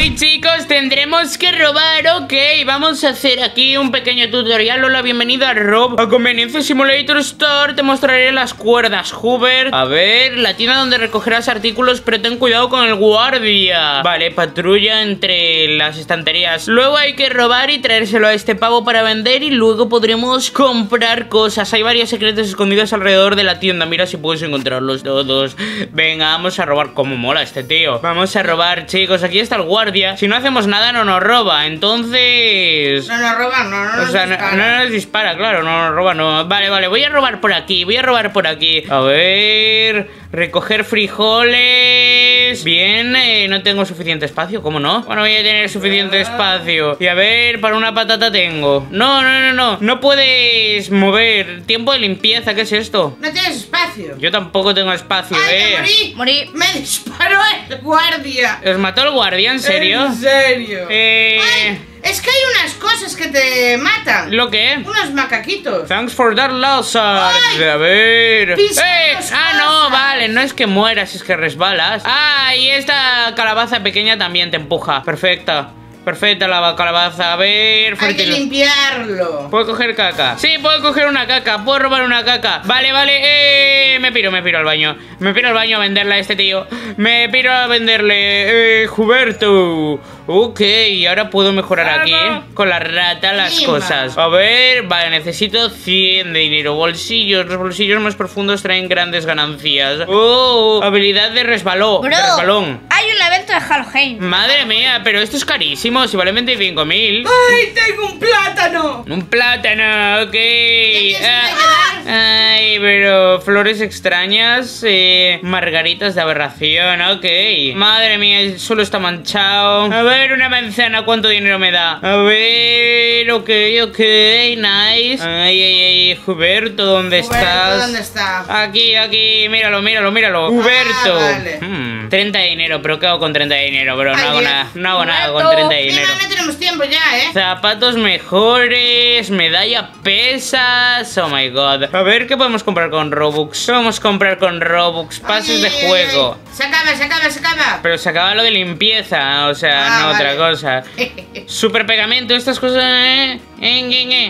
hoy, chicos, tendremos que robar. Ok, vamos a hacer aquí un pequeño tutorial. Hola, bienvenido a Rob A Convenience Simulator Store. Te mostraré las cuerdas, Huber. A ver, la tienda donde recogerás artículos, pero ten cuidado con el guardia. Vale, patrulla entre las estanterías. Luego hay que robar y traérselo a este pavo para vender, y luego podremos comprar cosas. Hay varios secretos escondidos alrededor de la tienda. Mira si puedes encontrarlos todos. Venga, vamos a robar. Como mola este tío. Vamos a robar, chicos. Aquí está el guardia. Si no hacemos nada, no nos roba. Entonces... no nos roba, no nos dispara, claro. No nos roba, no. Vale, vale. Voy a robar por aquí. Voy a robar por aquí. A ver... recoger frijoles. Bien, no tengo suficiente espacio. ¿Cómo no? Bueno, voy a tener suficiente espacio. Y a ver, para una patata tengo. No, no, no, no. No puedes mover. Tiempo de limpieza, ¿qué es esto? No tienes espacio. Yo tampoco tengo espacio. Ay, morí. Me disparó el guardia. ¿Os mató el guardia? ¿En serio? En serio. Ay. Es que hay unas cosas que te matan. ¿Lo qué? Unos macaquitos. Thanks for that Lazar. A ver. Ah, no, vale. No es que mueras, es que resbalas. Ah, y esta calabaza pequeña también te empuja. Perfecta. Perfecta la calabaza, a ver... hay que limpiarlo. ¿Puedo coger caca? Sí, puedo coger una caca, puedo robar una caca. Vale, vale, me piro al baño. Me piro al baño a venderle a este tío. Me piro a venderle, Huberto. Ok, ahora puedo mejorar aquí, con la rata las cosas. A ver, vale, necesito 100 de dinero. Bolsillos, los bolsillos más profundos traen grandes ganancias. Oh, habilidad de resbalón. Hay un evento de Halloween. Madre mía, pero esto es carísimo. Si vale 25.000. ¡Ay, tengo un plátano! Un plátano, ok. Ay, pero flores extrañas, margaritas de aberración, ok. Madre mía, solo está manchado. A ver, una manzana, ¿cuánto dinero me da? A ver, ok, nice. Ay, ay, ay, Huberto, ¿dónde estás? Aquí, míralo. Huberto. Ah, vale. 30 de dinero, pero ¿qué hago con 30 de dinero, bro? No hago nada con 30 de dinero. No tenemos tiempo ya, ¿eh? Zapatos mejores, medalla pesas. Oh my god. A ver, ¿qué podemos comprar con Robux? ¿Qué podemos comprar con Robux? Pases de juego. Se acaba. Pero se acaba lo de limpieza, o sea, no otra cosa. Super pegamento, estas cosas,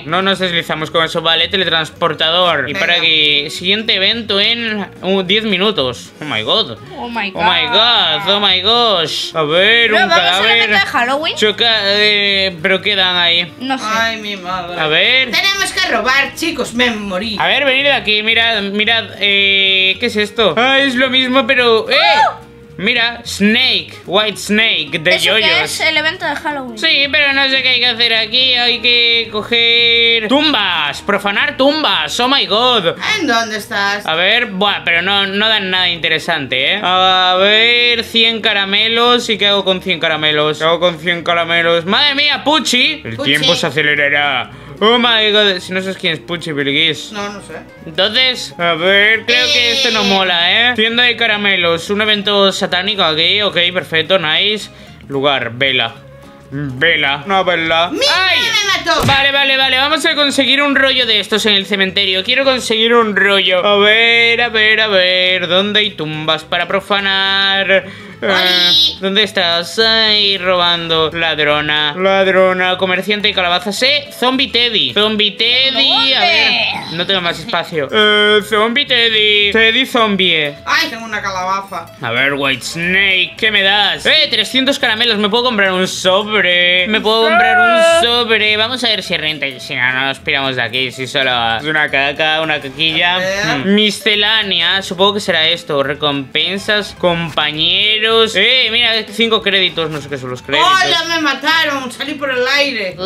No nos deslizamos con eso, vale. Teletransportador. Y para aquí, siguiente evento en 10 minutos. Oh my god. Oh my gosh. A ver, un cadáver. Halloween. Pero quedan ahí. No sé. Ay, mi madre. A ver. Tenemos que robar, chicos. Me morí. A ver, venid aquí. Mirad. ¿Qué es esto? Ah, es lo mismo, pero. Mira, Snake, White Snake de yoyos. ¿Eso es el evento de Halloween? Sí, pero no sé qué hay que hacer aquí. Hay que coger tumbas, profanar tumbas. Oh my god. ¿En dónde estás? A ver, pero no dan nada interesante, ¿eh? A ver, 100 caramelos. ¿Y qué hago con 100 caramelos? Madre mía, Punchy. El tiempo se acelerará. Oh my god, si no sabes quién es Punchy Birguis. No sé. Entonces, a ver, creo que esto no mola, ¿eh? Tienda de caramelos, un evento satánico aquí, ok, perfecto, nice. Lugar, vela. Una vela. ¡Mira, me mató! Vale, vamos a conseguir un rollo de estos en el cementerio. Quiero conseguir un rollo. A ver, ¿dónde hay tumbas para profanar? ¿Dónde estás? Ay, robando. Ladrona, comerciante y calabazas. Zombie Teddy. A ver, no tengo más espacio. Zombie Teddy. Ay, tengo una calabaza. A ver, White Snake, ¿qué me das? 300 caramelos, me puedo comprar un sobre. Vamos a ver si renta. Si no nos piramos de aquí. Si solo es una caca, una caquilla. Miscelánea, supongo que será esto. Recompensas, compañero. Mira, 5 créditos, no sé qué son los créditos. ¡Hola, me mataron! Salí por el aire.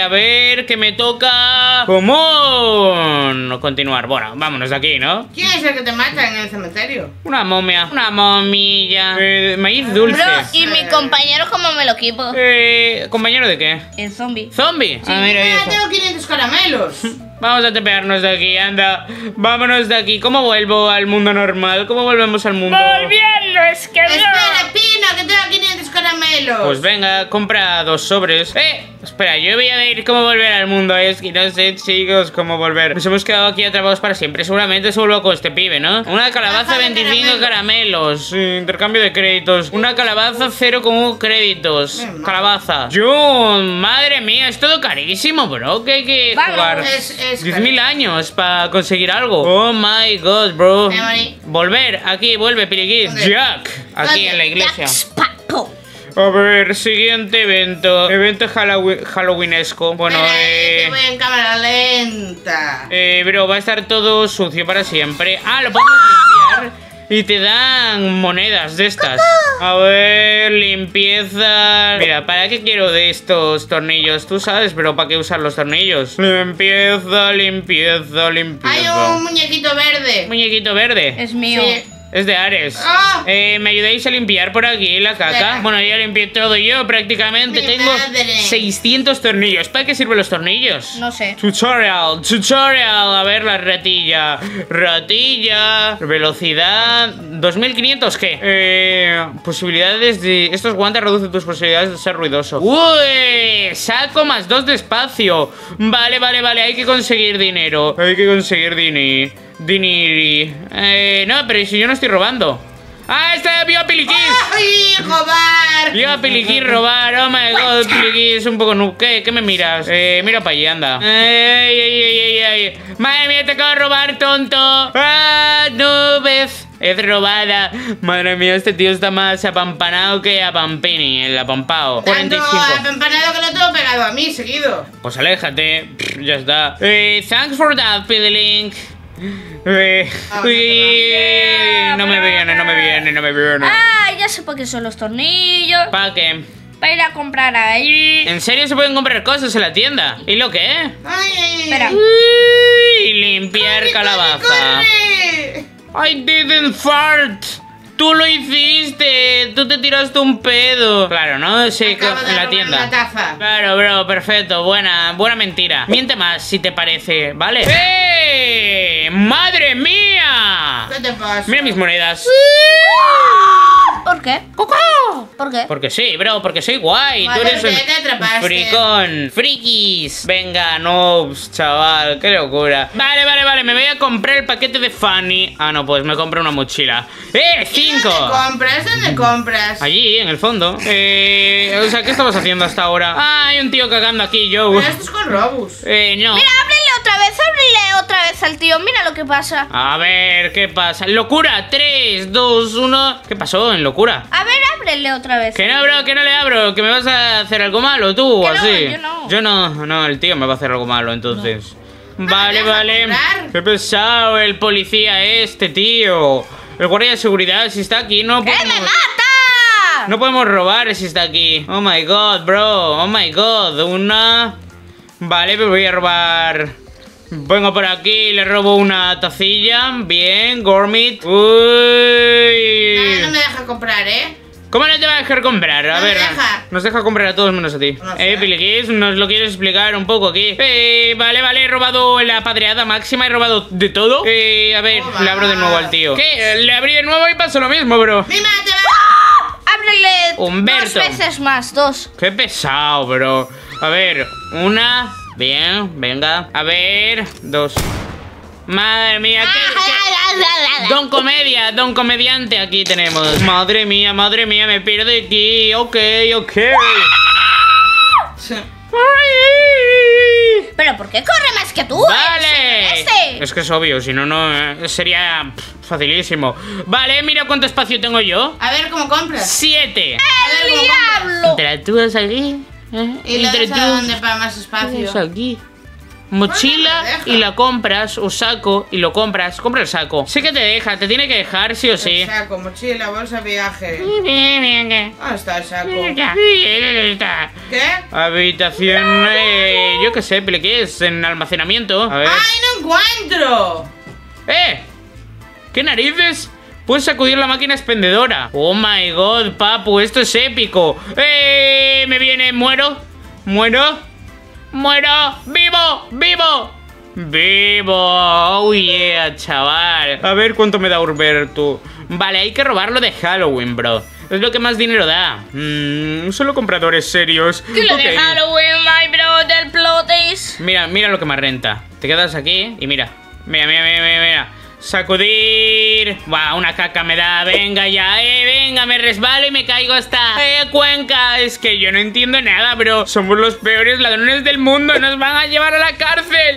A ver, que me toca. ¡Común! Continuar. Bueno, vámonos de aquí, ¿no? ¿Quién es el que te mata en el cementerio? Una momia. Una momilla. Maíz dulce. Bro, ¿y mi compañero cómo me lo equipo? ¿Compañero de qué? El zombie. ¿Zombie? Sí, mira, tengo 500 caramelos. Vamos a tepearnos de aquí, anda. Vámonos de aquí. ¿Cómo vuelvo al mundo normal? ¿Cómo volvemos al mundo? ¡Volviendo, es que no! ¡Espera, Pino, que tengo 500 caramelos! ¡Caramelos! Pues venga, compra 2 sobres. Espera, yo voy a ver cómo volver al mundo. Es que no sé, chicos, cómo volver. Nos hemos quedado aquí atrapados para siempre. Seguramente se vuelva con este pibe, ¿no? Una calabaza, 25 caramelos. Intercambio de créditos. Una calabaza, 0,1 créditos. Calabaza. John, madre mía, es todo carísimo, bro. Que hay que jugar 10.000 años para conseguir algo. Oh my god, bro. Volver, aquí, vuelve, Piliquis. Jack, aquí en la iglesia. A ver, siguiente evento. Evento Halloweenesco. Bueno, que voy en cámara lenta. Pero va a estar todo sucio para siempre. Ah, lo podemos limpiar. Y te dan monedas de estas. A ver, limpieza. Mira, ¿para qué quiero de estos tornillos? Tú sabes, pero ¿para qué usar los tornillos? Limpieza, limpieza, limpieza. Hay un muñequito verde. ¿Muñequito verde? Es mío. Sí. Es de Ares. ¡Oh! ¿Me ayudáis a limpiar por aquí la caca? Bueno, ya limpié todo yo prácticamente. Tengo 600 tornillos. ¿Para qué sirven los tornillos? No sé. Tutorial, tutorial. A ver la ratilla. Ratilla. Velocidad. 2500, ¿qué? Posibilidades de... Estos guantes reducen tus posibilidades de ser ruidoso. ¡Uy! Saco +2 de espacio. Vale, vale, vale. Hay que conseguir dinero. Hay que conseguir dinero. Diniri. No, pero si yo no estoy robando. ¡Ah, está! ¡Viva Piliquis! ¡Ay, robar! ¡Viva Piliquis, robar! ¡Oh, my God! Piliquis, un poco noob. ¿Qué me miras? Mira para allí, anda. ¡Ay, ay, ay, ay, ay! ¡Madre mía, te acabo de robar, tonto! ¡Ah, nubes! Es robada. Madre mía, este tío está más apampanado que a Pampini, el apampao. 45. Tanto apampanado que lo tengo pegado a mí, seguido. Pues aléjate. Ya está. Thanks for that, Pidlink. No me viene, no me viene, no me viene. Ah, ya sé para qué son los tornillos. ¿Para qué? Para ir a comprar ahí. ¿En serio se pueden comprar cosas en la tienda? ¿Y lo que es? Espera. Y limpiar calabaza. I didn't fart. Tú lo hiciste, tú te tiraste un pedo. Claro, ¿no? Sí, en la tienda. Taza. Claro, bro, perfecto. Buena mentira. Miente más, si te parece, ¿vale? ¡Eh! ¡Madre mía! ¿Qué te pasa? Mira mis monedas. ¿Por qué? ¡Coco! ¿Por qué? Porque sí, bro, porque soy guay. Tú eres un fricón. Frikis. Venga, noobs, chaval. Qué locura. Vale, vale, vale. Me voy a comprar el paquete de Fanny. Ah, no, pues me compro una mochila. ¡5! ¿Dónde compras? ¿Dónde compras? Allí, en el fondo. O sea, ¿qué estabas haciendo hasta ahora? Ah, hay un tío cagando aquí, yo. Pero esto es con Robux. No. Mira, ábrele otra vez al tío. Mira lo que pasa. A ver, ¿qué pasa? Locura, 3, 2, 1. ¿Qué pasó en locura? A ver, ábrele otra vez. Que no, bro, que no le abro. Que me vas a hacer algo malo tú, que así. No, yo no. Yo no, no, el tío me va a hacer algo malo, entonces. No. Vale, vale. Qué pesado el policía este, tío. El guardia de seguridad, si está aquí, no podemos... ¡Que me mata! No podemos robar si está aquí. Oh my god, bro. Oh my god. Una... Vale, me voy a robar... Vengo por aquí, le robo una tacilla. Bien, Gormit. Uy. No me deja comprar, ¿eh? ¿Cómo no te va a dejar comprar? A ver, nos deja comprar a todos menos a ti. Piliquis, ¿nos lo quieres explicar un poco aquí? Vale, vale, he robado la padreada máxima, he robado de todo. A ver, le abro de nuevo al tío. ¿Qué? Le abrí de nuevo y pasó lo mismo, bro. ¡Mima, te va! ¡Ábrele! Huberto. 2 veces más, 2. Qué pesado, bro. A ver, una... Bien, venga. A ver, 2. Madre mía, ¿qué? Don Comedia, Don Comediante aquí tenemos. Madre mía, me pierdo aquí. Ok, ok. Pero ¿por qué corre más que tú? Vale. Es que es obvio, si no, no sería facilísimo. Vale, mira cuánto espacio tengo yo. A ver cómo compras. 7. ¡El diablo! ¿Interactúas aquí? Y lo das a donde para más espacio. Es aquí. Mochila y la compras, o saco y lo compras. Compra el saco. Sí que te deja, te tiene que dejar sí o sí. El saco, mochila, bolsa, viaje. ¿Dónde está el saco? ¿Qué? Habitación, yo qué sé, pero ¿qué es? En almacenamiento. A ver. ¡Ay, no encuentro! ¿Qué narices? Puedes sacudir la máquina expendedora. Oh my god, papu, esto es épico. Me viene, muero. Muero. Muero. Vivo, vivo. Vivo. Oh yeah, chaval. A ver cuánto me da Huberto. Vale, hay que robarlo de Halloween, bro. Es lo que más dinero da. Solo compradores serios. ¿Qué lo de Halloween, my brother, plotis? Mira, mira lo que más renta. Te quedas aquí y mira. Mira, mira, mira, mira, mira. Sacudir. Buah, una caca me da. Venga ya, venga, me resbalo y me caigo hasta Cuenca. Es que yo no entiendo nada, bro. Somos los peores ladrones del mundo. Nos van a llevar a la cárcel.